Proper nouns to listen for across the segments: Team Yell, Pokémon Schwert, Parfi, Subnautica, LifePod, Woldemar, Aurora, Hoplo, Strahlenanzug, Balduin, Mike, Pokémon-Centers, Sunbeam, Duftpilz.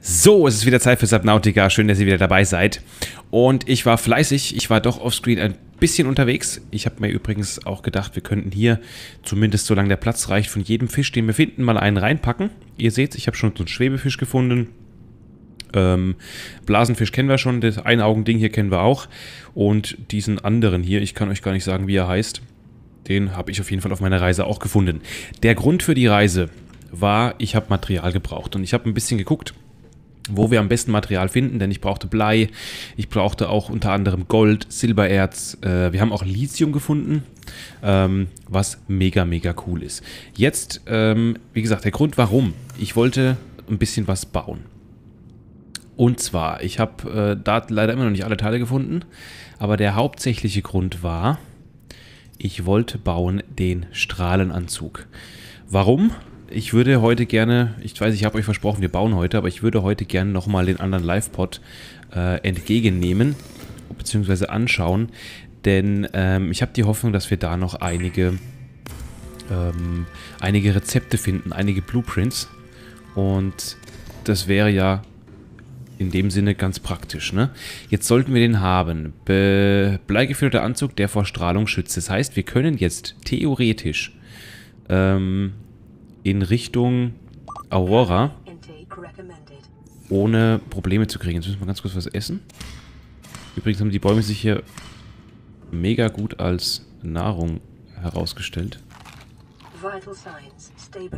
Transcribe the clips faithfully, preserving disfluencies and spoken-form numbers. So, es ist wieder Zeit für Subnautica. Schön, dass ihr wieder dabei seid. Und ich war fleißig. Ich war doch offscreen ein bisschen unterwegs. Ich habe mir übrigens auch gedacht, wir könnten hier, zumindest solange der Platz reicht, von jedem Fisch, den wir finden, mal einen reinpacken. Ihr seht, ich habe schon so einen Schwebefisch gefunden. Ähm, Blasenfisch kennen wir schon. Das Einaugending hier kennen wir auch. Und diesen anderen hier, ich kann euch gar nicht sagen, wie er heißt, den habe ich auf jeden Fall auf meiner Reise auch gefunden. Der Grund für die Reise war, ich habe Material gebraucht. Und ich habe ein bisschen geguckt, wo wir am besten Material finden, denn ich brauchte Blei, ich brauchte auch unter anderem Gold, Silbererz, äh, wir haben auch Lithium gefunden, ähm, was mega, mega cool ist. Jetzt, ähm, wie gesagt, der Grund warum, ich wollte ein bisschen was bauen. Und zwar, ich habe äh, da leider immer noch nicht alle Teile gefunden, aber der hauptsächliche Grund war, ich wollte bauen den Strahlenanzug. Warum? Ich würde heute gerne, ich weiß, ich habe euch versprochen, wir bauen heute, aber ich würde heute gerne nochmal den anderen LifePod äh, entgegennehmen, bzw. anschauen, denn ähm, ich habe die Hoffnung, dass wir da noch einige, ähm, einige Rezepte finden, einige Blueprints, und das wäre ja in dem Sinne ganz praktisch, ne? Jetzt sollten wir den haben. Be- Bleigefüllter Anzug, der vor Strahlung schützt. Das heißt, wir können jetzt theoretisch ähm, in Richtung Aurora ohne Probleme zu kriegen. Jetzt müssen wir ganz kurz was essen. Übrigens haben die Bäume sich hier mega gut als Nahrung herausgestellt. Aber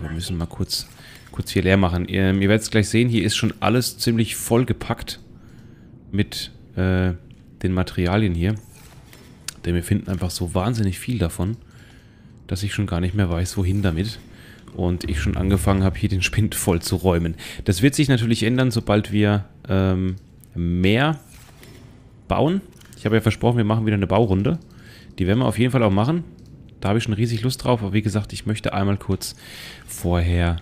wir müssen mal kurz, kurz hier leer machen. Ihr, ihr werdet es gleich sehen, hier ist schon alles ziemlich vollgepackt mit äh, den Materialien hier. Denn wir finden einfach so wahnsinnig viel davon, dass ich schon gar nicht mehr weiß, wohin damit. Und ich schon angefangen habe, hier den Spind voll zu räumen. Das wird sich natürlich ändern, sobald wir ähm, mehr bauen. Ich habe ja versprochen, wir machen wieder eine Baurunde. Die werden wir auf jeden Fall auch machen. Da habe ich schon riesig Lust drauf. Aber wie gesagt, ich möchte einmal kurz vorher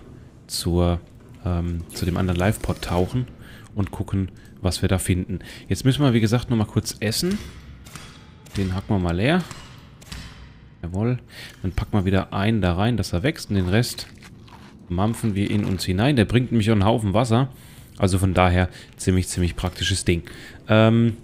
zur, ähm, zu dem anderen LifePod tauchen und gucken, was wir da finden. Jetzt müssen wir, wie gesagt, nochmal kurz essen. Den hacken wir mal leer. Jawohl. Dann packen wir wieder einen da rein, dass er wächst. Und den Rest mampfen wir in uns hinein. Der bringt nämlich auch einen Haufen Wasser. Also von daher ziemlich, ziemlich praktisches Ding. Ähm,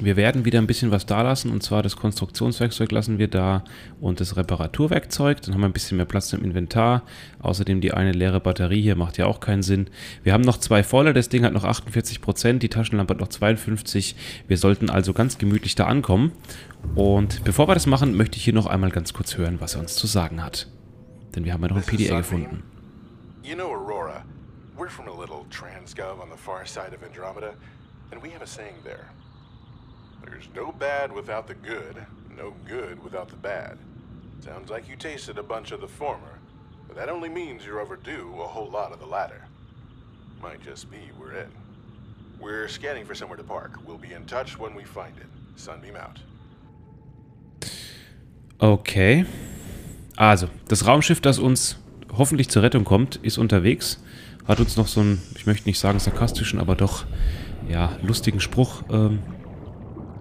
wir werden wieder ein bisschen was da lassen. Und zwar das Konstruktionswerkzeug lassen wir da und das Reparaturwerkzeug. Dann haben wir ein bisschen mehr Platz im Inventar. Außerdem die eine leere Batterie hier macht ja auch keinen Sinn. Wir haben noch zwei volle. Das Ding hat noch achtundvierzig Prozent. Die Taschenlampe hat noch zweiundfünfzig Prozent. Wir sollten also ganz gemütlich da ankommen. Und bevor wir das machen, möchte ich hier noch einmal ganz kurz hören, was er uns zu sagen hat. Denn wir haben ja noch ein P D A gefunden. You know Aurora. We're from a little transgov on the far side of Andromeda, and we have a saying there. There's no bad without the good, no good without the bad. Sounds like you tasted a bunch of the former, but that only means you're overdue a whole lot of the latter. Might just be we're in. We're scanning for somewhere to park. We'll be in touch when we find it. Sunbeam out. Okay, also das Raumschiff, das uns hoffentlich zur Rettung kommt, ist unterwegs. Hat uns noch so einen, ich möchte nicht sagen sarkastischen, aber doch, ja, lustigen Spruch ähm,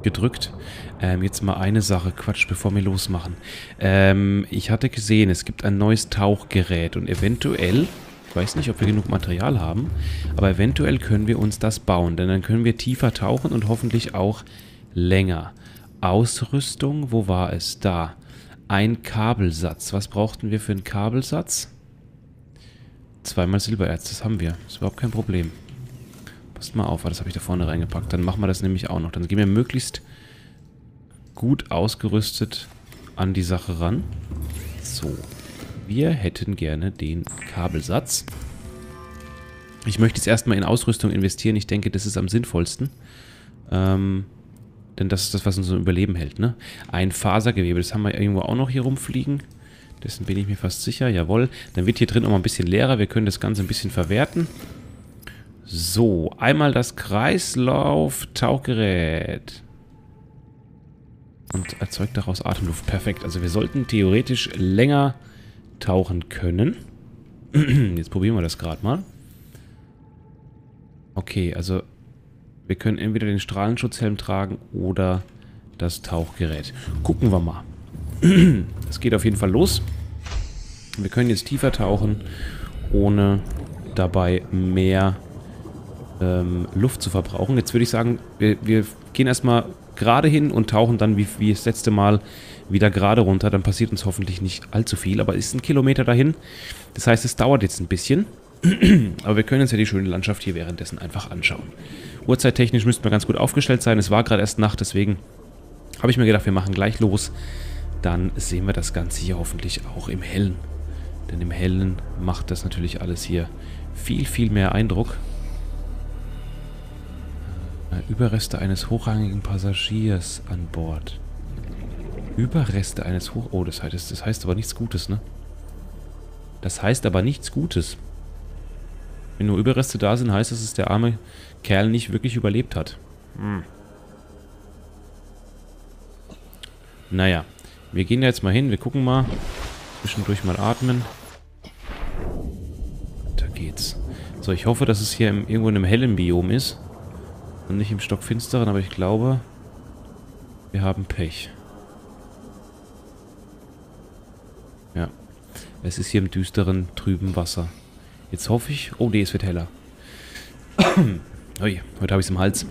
gedrückt. Ähm, jetzt mal eine Sache, Quatsch, bevor wir losmachen. Ähm, ich hatte gesehen, es gibt ein neues Tauchgerät und eventuell, ich weiß nicht, ob wir genug Material haben, aber eventuell können wir uns das bauen, denn dann können wir tiefer tauchen und hoffentlich auch länger. Ausrüstung, wo war es? Da. Ein Kabelsatz. Was brauchten wir für einen Kabelsatz? Zweimal Silbererz, das haben wir. Ist überhaupt kein Problem. Passt mal auf, das habe ich da vorne reingepackt. Dann machen wir das nämlich auch noch. Dann gehen wir möglichst gut ausgerüstet an die Sache ran. So. Wir hätten gerne den Kabelsatz. Ich möchte jetzt erstmal in Ausrüstung investieren. Ich denke, das ist am sinnvollsten. Ähm... Denn das ist das, was uns so im Überleben hält, ne? Ein Fasergewebe, das haben wir irgendwo auch noch hier rumfliegen. Dessen bin ich mir fast sicher, jawohl. Dann wird hier drin auch mal ein bisschen leerer. Wir können das Ganze ein bisschen verwerten. So, einmal das Kreislauf-Tauchgerät. Und erzeugt daraus Atemluft. Perfekt, also wir sollten theoretisch länger tauchen können. Jetzt probieren wir das gerade mal. Okay, also... wir können entweder den Strahlenschutzhelm tragen oder das Tauchgerät. Gucken wir mal. Es geht auf jeden Fall los. Wir können jetzt tiefer tauchen, ohne dabei mehr ähm, Luft zu verbrauchen. Jetzt würde ich sagen, wir, wir gehen erstmal gerade hin und tauchen dann wie, wie das letzte Mal wieder gerade runter. Dann passiert uns hoffentlich nicht allzu viel, aber ist ein Kilometer dahin. Das heißt, es dauert jetzt ein bisschen. Aber wir können uns ja die schöne Landschaft hier währenddessen einfach anschauen. Uhrzeittechnisch müssten wir ganz gut aufgestellt sein. Es war gerade erst Nacht, deswegen habe ich mir gedacht, wir machen gleich los. Dann sehen wir das Ganze hier hoffentlich auch im Hellen. Denn im Hellen macht das natürlich alles hier viel, viel mehr Eindruck. Überreste eines hochrangigen Passagiers an Bord. Überreste eines hoch... Oh, das heißt, das heißt aber nichts Gutes, ne? Das heißt aber nichts Gutes. Wenn nur Überreste da sind, heißt das, dass der arme Kerl nicht wirklich überlebt hat. Hm. Naja, wir gehen da jetzt mal hin, wir gucken mal. Zwischendurch mal atmen. Da geht's. So, ich hoffe, dass es hier im, irgendwo in einem hellen Biom ist. Und nicht im stockfinsteren, aber ich glaube, wir haben Pech. Ja, es ist hier im düsteren, trüben Wasser. Jetzt hoffe ich... Oh nee, es wird heller. Ui, heute habe ich es im Hals.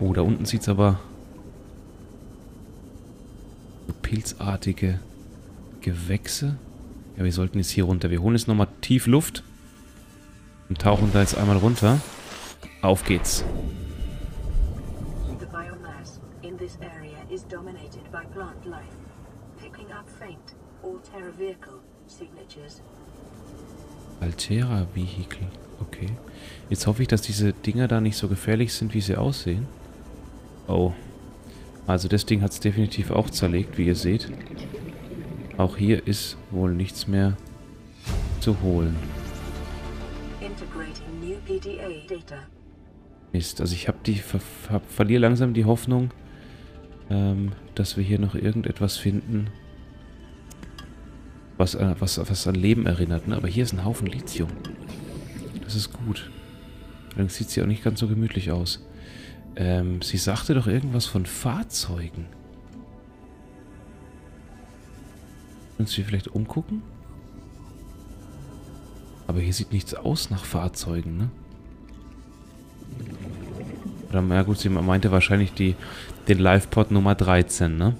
Oh, da unten sieht es aber... pilzartige Gewächse. Ja, wir sollten jetzt hier runter. Wir holen jetzt nochmal tief Luft. Und tauchen da jetzt einmal runter. Auf geht's. Altera-Vehikel. Okay. Jetzt hoffe ich, dass diese Dinger da nicht so gefährlich sind, wie sie aussehen. Oh. Also das Ding hat es definitiv auch zerlegt, wie ihr seht. Auch hier ist wohl nichts mehr zu holen. Mist, also ich habe die ver ver verliere langsam die Hoffnung, ähm, dass wir hier noch irgendetwas finden, was, äh, was, was an Leben erinnert. Ne? Aber hier ist ein Haufen Lithium. Das ist gut. Allerdings sieht sie auch nicht ganz so gemütlich aus. Ähm, sie sagte doch irgendwas von Fahrzeugen. Können wir vielleicht umgucken? Aber hier sieht nichts aus nach Fahrzeugen, ne? Oder, na gut, sie meinte wahrscheinlich die, den LifePod Nummer dreizehn, ne?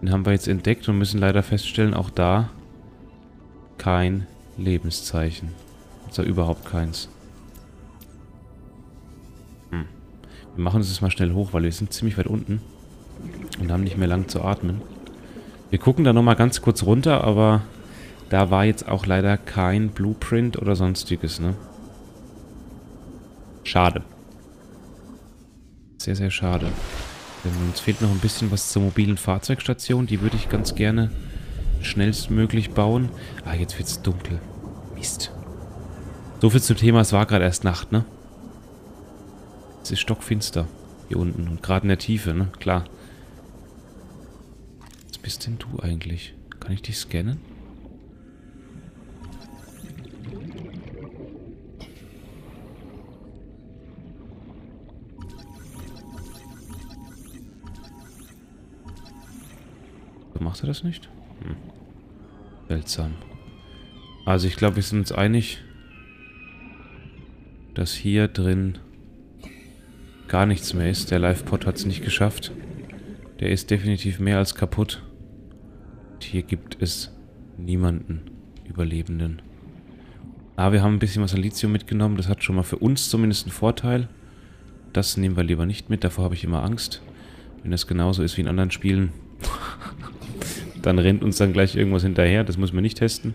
Den haben wir jetzt entdeckt und müssen leider feststellen, auch da kein Lebenszeichen. Also überhaupt keins. Hm. Wir machen uns jetzt mal schnell hoch, weil wir sind ziemlich weit unten und haben nicht mehr lang zu atmen. Wir gucken da nochmal ganz kurz runter, aber da war jetzt auch leider kein Blueprint oder sonstiges, ne? Schade. Sehr, sehr schade. Denn uns fehlt noch ein bisschen was zur mobilen Fahrzeugstation. Die würde ich ganz gerne schnellstmöglich bauen. Ah, jetzt wird es dunkel. Mist. So viel zum Thema, es war gerade erst Nacht, ne? Es ist stockfinster hier unten und gerade in der Tiefe, ne? Klar. Was bist denn du eigentlich? Kann ich dich scannen? Macht er das nicht? Hm. Seltsam. Also ich glaube, wir sind uns einig, dass hier drin gar nichts mehr ist. Der LifePod hat es nicht geschafft. Der ist definitiv mehr als kaputt. Und hier gibt es niemanden Überlebenden. Ah, wir haben ein bisschen was an Lithium mitgenommen. Das hat schon mal für uns zumindest einen Vorteil. Das nehmen wir lieber nicht mit. Davor habe ich immer Angst. Wenn das genauso ist wie in anderen Spielen, dann rennt uns dann gleich irgendwas hinterher. Das müssen wir nicht testen.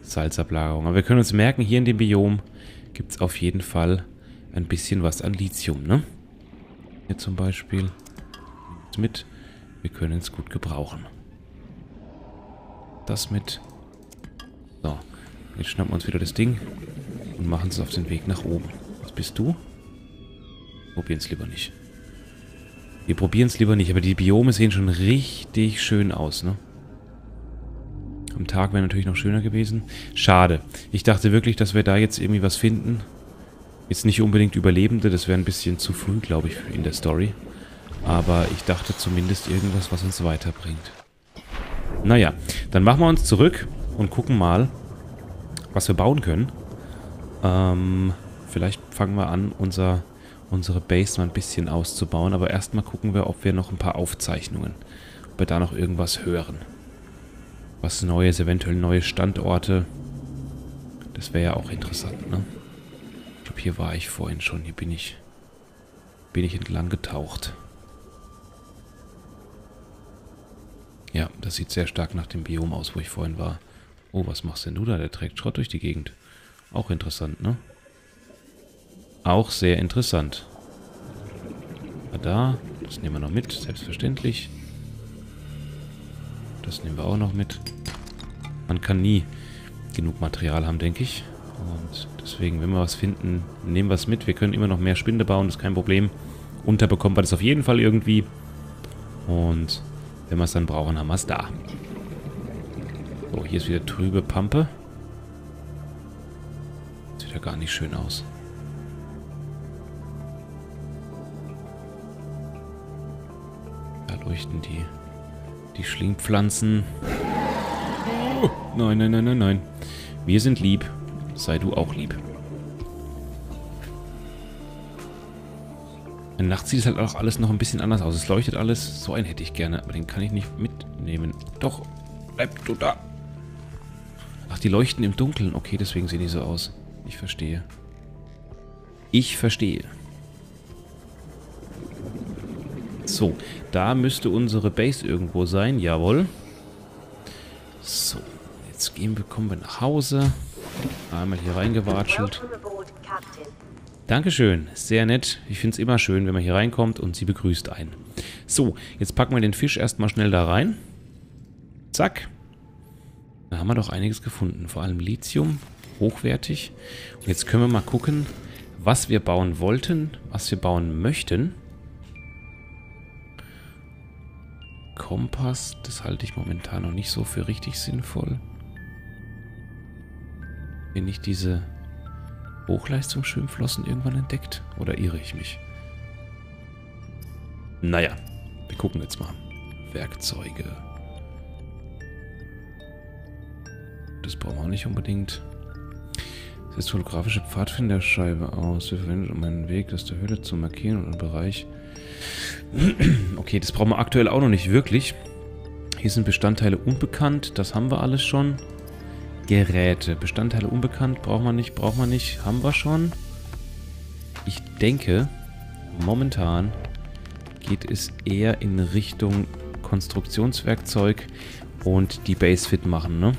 Salzablagerung. Aber wir können uns merken, hier in dem Biom gibt es auf jeden Fall ein bisschen was an Lithium, ne? Hier zum Beispiel. Mit. Wir können es gut gebrauchen. Das mit. So. Jetzt schnappen wir uns wieder das Ding und machen es auf den Weg nach oben. Was bist du? Probieren es lieber nicht. Wir probieren es lieber nicht, aber die Biome sehen schon richtig schön aus, ne? Am Tag wäre natürlich noch schöner gewesen. Schade. Ich dachte wirklich, dass wir da jetzt irgendwie was finden. Jetzt nicht unbedingt Überlebende, das wäre ein bisschen zu früh, glaube ich, in der Story. Aber ich dachte zumindest irgendwas, was uns weiterbringt. Naja, dann machen wir uns zurück und gucken mal, was wir bauen können. Ähm, vielleicht fangen wir an, unser, unsere Base mal ein bisschen auszubauen. Aber erstmal gucken wir, ob wir noch ein paar Aufzeichnungen, ob wir da noch irgendwas hören. Was Neues, eventuell neue Standorte. Das wäre ja auch interessant, ne? Ich glaube, hier war ich vorhin schon. Hier bin ich, bin ich entlang getaucht. Ja, das sieht sehr stark nach dem Biom aus, wo ich vorhin war. Oh, was machst denn du da? Der trägt Schrott durch die Gegend. Auch interessant, ne? Auch sehr interessant. Da, das nehmen wir noch mit, selbstverständlich. Das nehmen wir auch noch mit. Man kann nie genug Material haben, denke ich. Und deswegen, wenn wir was finden, nehmen wir es mit. Wir können immer noch mehr Spinde bauen, das ist kein Problem. Unterbekommen wir das auf jeden Fall irgendwie. Und wenn wir es dann brauchen, haben wir es da. So, hier ist wieder trübe Pampe. Sieht ja gar nicht schön aus. Da leuchten die, die Schlingpflanzen. Oh, nein, nein, nein, nein, nein. Wir sind lieb. Sei du auch lieb. Nachts sieht es halt auch alles noch ein bisschen anders aus. Es leuchtet alles. So einen hätte ich gerne, aber den kann ich nicht mitnehmen. Doch, bleib du da. Ach, die leuchten im Dunkeln. Okay, deswegen sehen die so aus. Ich verstehe. Ich verstehe. So, da müsste unsere Base irgendwo sein. Jawohl. So, jetzt gehen wir, kommen wir nach Hause. Einmal hier reingewatschelt. Dankeschön, sehr nett. Ich finde es immer schön, wenn man hier reinkommt und sie begrüßt einen. So, jetzt packen wir den Fisch erstmal schnell da rein. Zack. Da haben wir doch einiges gefunden. Vor allem Lithium, hochwertig. Und jetzt können wir mal gucken, was wir bauen wollten, was wir bauen möchten. Kompass, das halte ich momentan noch nicht so für richtig sinnvoll. Wenn ich diese Hochleistungsschwimmflossen irgendwann entdeckt? Oder irre ich mich? Naja, wir gucken jetzt mal. Werkzeuge. Das brauchen wir auch nicht unbedingt. Setzt holographische Pfadfinderscheibe aus. Wir verwenden um einen Weg aus der Höhle zu markieren und einen Bereich. Okay, das brauchen wir aktuell auch noch nicht wirklich. Hier sind Bestandteile unbekannt. Das haben wir alles schon. Geräte. Bestandteile unbekannt. Braucht man nicht, braucht man nicht. Haben wir schon. Ich denke, momentan geht es eher in Richtung Konstruktionswerkzeug und die Base fit machen, ne?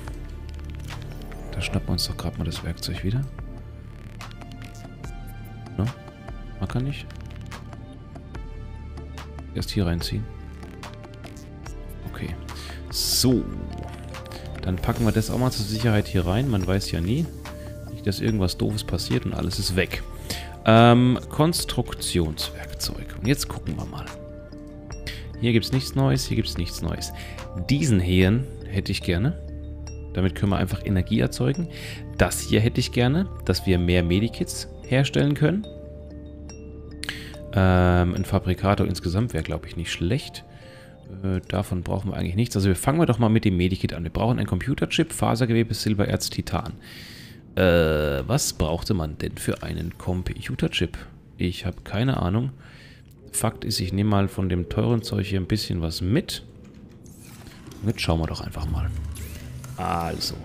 Da schnappen wir uns doch gerade mal das Werkzeug wieder. Ne? Man kann nicht. Erst hier reinziehen. Okay. So. Dann packen wir das auch mal zur Sicherheit hier rein. Man weiß ja nie, nicht, dass irgendwas Doofes passiert und alles ist weg. Ähm, Konstruktionswerkzeug. Und jetzt gucken wir mal. Hier gibt es nichts Neues, hier gibt es nichts Neues. Diesen Hähn hätte ich gerne. Damit können wir einfach Energie erzeugen. Das hier hätte ich gerne, dass wir mehr Medikits herstellen können. Ähm, ein Fabrikator insgesamt wäre, glaube ich, nicht schlecht. Davon brauchen wir eigentlich nichts. Also wir fangen wir doch mal mit dem Medikit an. Wir brauchen einen Computerchip, Fasergewebe, Silbererz, Titan. Äh, was brauchte man denn für einen Computerchip? Ich habe keine Ahnung. Fakt ist, ich nehme mal von dem teuren Zeug hier ein bisschen was mit. Jetzt schauen wir doch einfach mal. Also.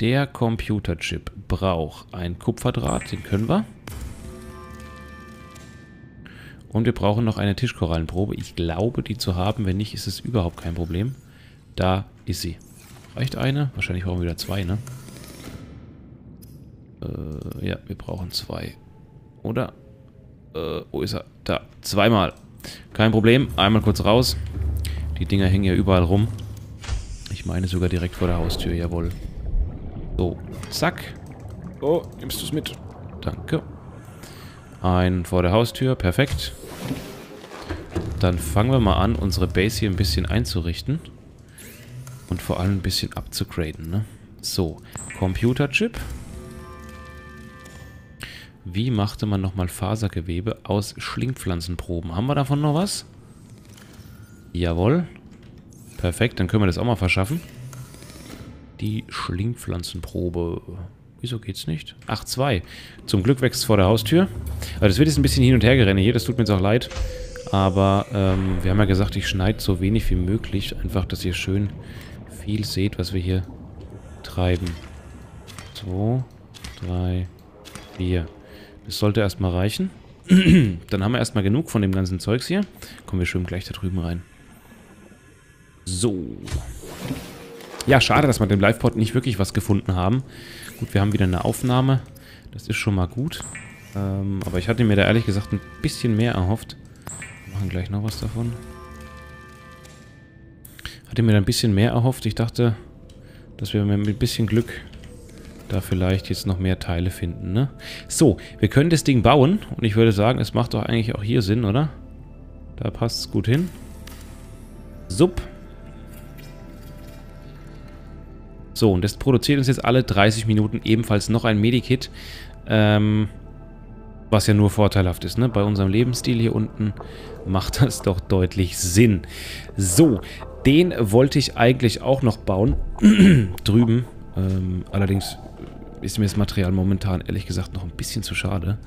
Der Computerchip braucht ein Kupferdraht, den können wir. Und wir brauchen noch eine Tischkorallenprobe. Ich glaube, die zu haben. Wenn nicht, ist es überhaupt kein Problem. Da ist sie. Reicht eine? Wahrscheinlich brauchen wir wieder zwei, ne? Äh, ja, wir brauchen zwei. Oder? Äh, wo ist er? Da. Zweimal. Kein Problem. Einmal kurz raus. Die Dinger hängen ja überall rum. Ich meine sogar direkt vor der Haustür. Jawohl. So. Zack. Oh, nimmst du es mit? Danke. Ein vor der Haustür. Perfekt. Dann fangen wir mal an, unsere Base hier ein bisschen einzurichten. Und vor allem ein bisschen abzugraden, ne? So, Computerchip. Wie machte man nochmal Fasergewebe aus Schlingpflanzenproben? Haben wir davon noch was? Jawohl. Perfekt, dann können wir das auch mal verschaffen. Die Schlingpflanzenprobe. Wieso geht's nicht? Ach, zwei. Zum Glück wächst es vor der Haustür. Also das wird jetzt ein bisschen hin und her gerennen hier, das tut mir jetzt auch leid. Aber ähm, wir haben ja gesagt, ich schneide so wenig wie möglich. Einfach, dass ihr schön viel seht, was wir hier treiben. Zwei, drei, vier. Das sollte erstmal reichen. Dann haben wir erstmal genug von dem ganzen Zeugs hier. Kommen wir schön gleich da drüben rein. So. Ja, schade, dass wir mit dem LifePod nicht wirklich was gefunden haben. Gut, wir haben wieder eine Aufnahme. Das ist schon mal gut. Ähm, aber ich hatte mir da ehrlich gesagt ein bisschen mehr erhofft. Wir machen gleich noch was davon. Hatte mir da ein bisschen mehr erhofft. Ich dachte, dass wir mit ein bisschen Glück da vielleicht jetzt noch mehr Teile finden, ne? So, wir können das Ding bauen. Und ich würde sagen, es macht doch eigentlich auch hier Sinn, oder? Da passt es gut hin. Sub. So, und das produziert uns jetzt alle dreißig Minuten ebenfalls noch ein Medikit, ähm, was ja nur vorteilhaft ist, ne? Bei unserem Lebensstil hier unten macht das doch deutlich Sinn. So, den wollte ich eigentlich auch noch bauen, drüben. Ähm, allerdings ist mir das Material momentan ehrlich gesagt noch ein bisschen zu schade.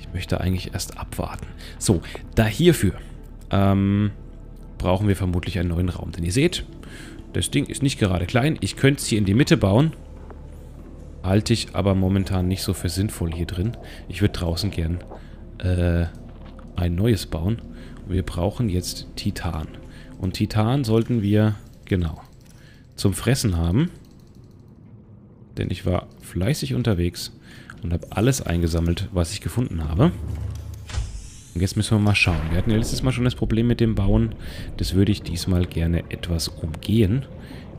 Ich möchte eigentlich erst abwarten. So, da hierfür ähm, brauchen wir vermutlich einen neuen Raum, denn ihr seht... Das Ding ist nicht gerade klein. Ich könnte es hier in die Mitte bauen. Halte ich aber momentan nicht so für sinnvoll hier drin. Ich würde draußen gern äh, ein neues bauen. Wir brauchen jetzt Titan. Und Titan sollten wir, genau, zum Fressen haben. Denn ich war fleißig unterwegs und habe alles eingesammelt, was ich gefunden habe. Und jetzt müssen wir mal schauen. Wir hatten ja letztes Mal schon das Problem mit dem Bauen. Das würde ich diesmal gerne etwas umgehen,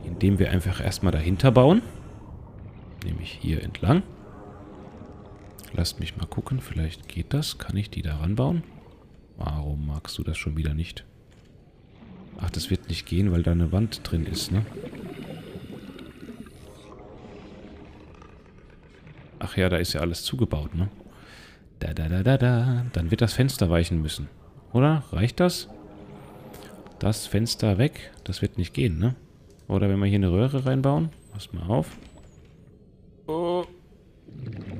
indem wir einfach erstmal dahinter bauen. Nämlich hier entlang. Lasst mich mal gucken. Vielleicht geht das. Kann ich die da ranbauen? Warum magst du das schon wieder nicht? Ach, das wird nicht gehen, weil da eine Wand drin ist, ne? Ach ja, da ist ja alles zugebaut, ne? Da, da, da, da, da. Dann wird das Fenster weichen müssen. Oder? Reicht das? Das Fenster weg. Das wird nicht gehen, ne? Oder wenn wir hier eine Röhre reinbauen. Pass mal auf. Oh.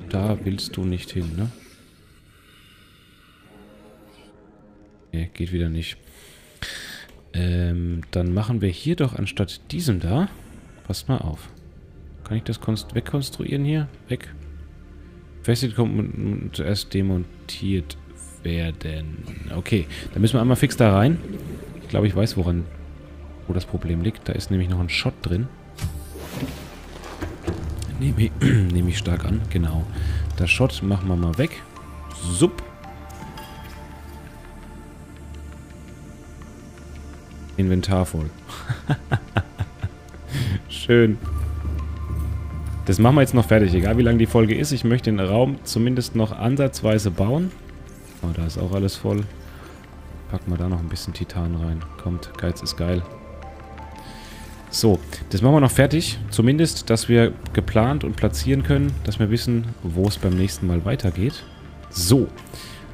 Da willst du nicht hin, ne? Ne, geht wieder nicht. Ähm, dann machen wir hier doch anstatt diesem da. Pass mal auf. Kann ich das wegkonstruieren hier? Weg. Festigt kommt zuerst demontiert werden. Okay, dann müssen wir einmal fix da rein. Ich glaube, ich weiß, woran wo das Problem liegt. Da ist nämlich noch ein Shot drin. Nehme ich, nehme ich stark an, genau. Das Shot machen wir mal weg. Sub. Inventar voll. Schön. Das machen wir jetzt noch fertig, egal wie lang die Folge ist. Ich möchte den Raum zumindest noch ansatzweise bauen. Oh, da ist auch alles voll. Packen wir da noch ein bisschen Titan rein. Kommt, Geiz ist geil. So, das machen wir noch fertig. Zumindest, dass wir geplant und platzieren können, dass wir wissen, wo es beim nächsten Mal weitergeht. So,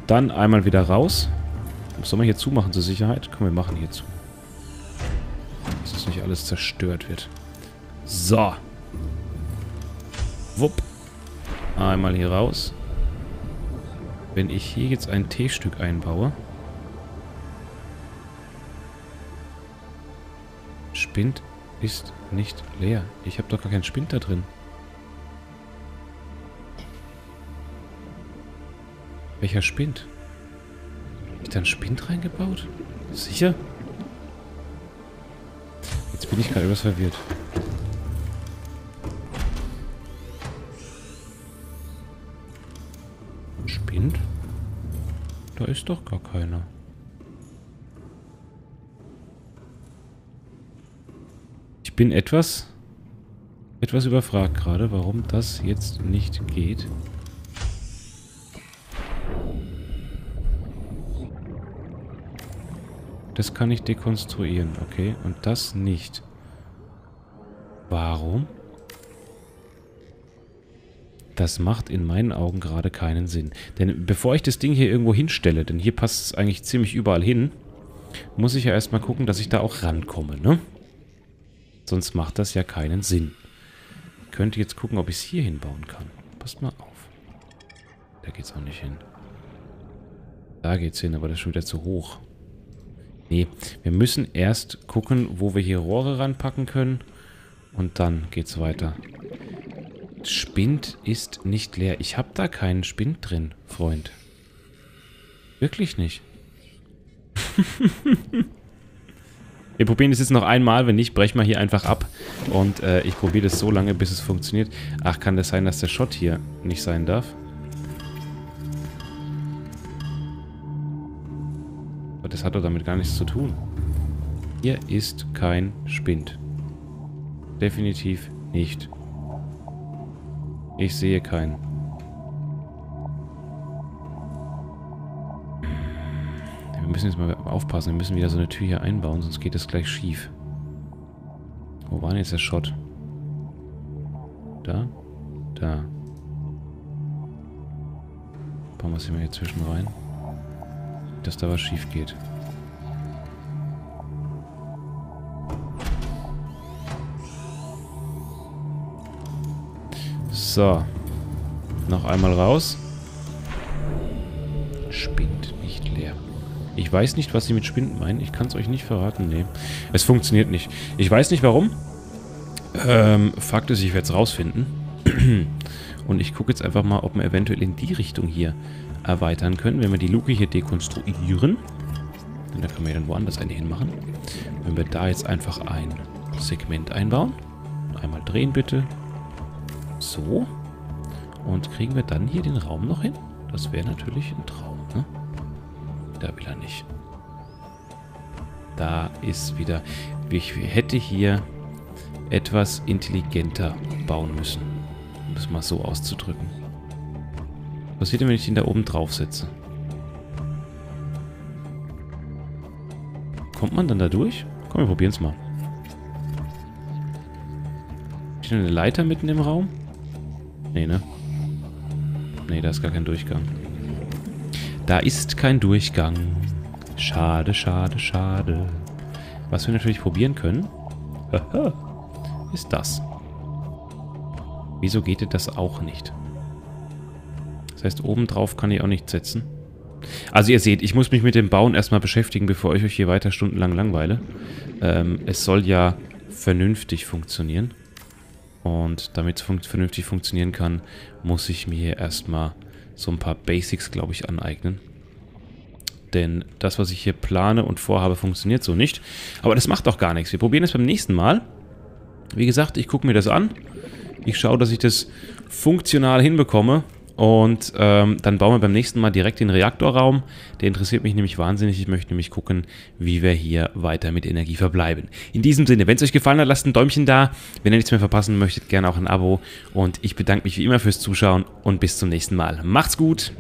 dann einmal wieder raus. Sollen wir hier zumachen zur Sicherheit? Komm, wir machen hier zu. Dass das nicht alles zerstört wird. So. Wupp. Einmal hier raus. Wenn ich hier jetzt ein T-Stück einbaue. Spind ist nicht leer. Ich habe doch gar keinen Spind da drin. Welcher Spind? Hab ich da einen Spind reingebaut? Sicher? Jetzt bin ich gerade etwas verwirrt. Da ist doch gar keiner. Ich bin etwas, etwas überfragt gerade, warum das jetzt nicht geht. Das kann ich dekonstruieren, okay? Und das nicht. Warum? Das macht in meinen Augen gerade keinen Sinn. Denn bevor ich das Ding hier irgendwo hinstelle, denn hier passt es eigentlich ziemlich überall hin, muss ich ja erstmal gucken, dass ich da auch rankomme, ne? Sonst macht das ja keinen Sinn. Ich könnte jetzt gucken, ob ich es hier hinbauen kann. Pass mal auf. Da geht's auch nicht hin. Da geht's hin, aber das ist schon wieder zu hoch. Nee, wir müssen erst gucken, wo wir hier Rohre ranpacken können. Und dann geht's weiter. Spind ist nicht leer. Ich habe da keinen Spind drin, Freund. Wirklich nicht. Wir probieren das jetzt noch einmal. Wenn nicht, brechen wir hier einfach ab. Und äh, ich probiere das so lange, bis es funktioniert. Ach, kann das sein, dass der Shot hier nicht sein darf? Aber das hat doch damit gar nichts zu tun. Hier ist kein Spind. Definitiv nicht. Ich sehe keinen. Wir müssen jetzt mal aufpassen. Wir müssen wieder so eine Tür hier einbauen, sonst geht das gleich schief. Wo war denn jetzt der Shot? Da? Da. Bauen wir es hier mal hier zwischen rein. Dass da was schief geht. So. Noch einmal raus. Spind nicht leer. Ich weiß nicht, was sie mit Spind meinen. Ich kann es euch nicht verraten. Nee. Es funktioniert nicht. Ich weiß nicht, warum. Ähm, Fakt ist, ich werde es rausfinden. Und ich gucke jetzt einfach mal, ob wir eventuell in die Richtung hier erweitern können. Wenn wir die Luke hier dekonstruieren. Denn da können wir dann woanders eine hinmachen. Wenn wir da jetzt einfach ein Segment einbauen. Einmal drehen, bitte. So. Und kriegen wir dann hier den Raum noch hin? Das wäre natürlich ein Traum, ne? Da will er nicht. Da ist wieder... Ich hätte hier etwas intelligenter bauen müssen. Um es mal so auszudrücken. Was passiert denn, wenn ich den da oben drauf setze? Kommt man dann da durch? Komm, wir probieren es mal. Ist hier eine Leiter mitten im Raum? Nee, ne? Nee, da ist gar kein Durchgang. Da ist kein Durchgang. Schade, schade, schade. Was wir natürlich probieren können, ist das. Wieso geht das auch nicht? Das heißt, oben drauf kann ich auch nichts setzen. Also ihr seht, ich muss mich mit dem Bauen erstmal beschäftigen, bevor ich euch hier weiter stundenlang langweile. Ähm, es soll ja vernünftig funktionieren. Und damit es fun- vernünftig funktionieren kann, muss ich mir erstmal so ein paar Basics, glaube ich, aneignen. Denn das, was ich hier plane und vorhabe, funktioniert so nicht. Aber das macht auch gar nichts. Wir probieren es beim nächsten Mal. Wie gesagt, ich gucke mir das an. Ich schaue, dass ich das funktional hinbekomme. Und ähm, dann bauen wir beim nächsten Mal direkt den Reaktorraum. Der interessiert mich nämlich wahnsinnig. Ich möchte nämlich gucken, wie wir hier weiter mit Energie verbleiben. In diesem Sinne, wenn es euch gefallen hat, lasst ein Däumchen da. Wenn ihr nichts mehr verpassen möchtet, gerne auch ein Abo. Und ich bedanke mich wie immer fürs Zuschauen und bis zum nächsten Mal. Macht's gut!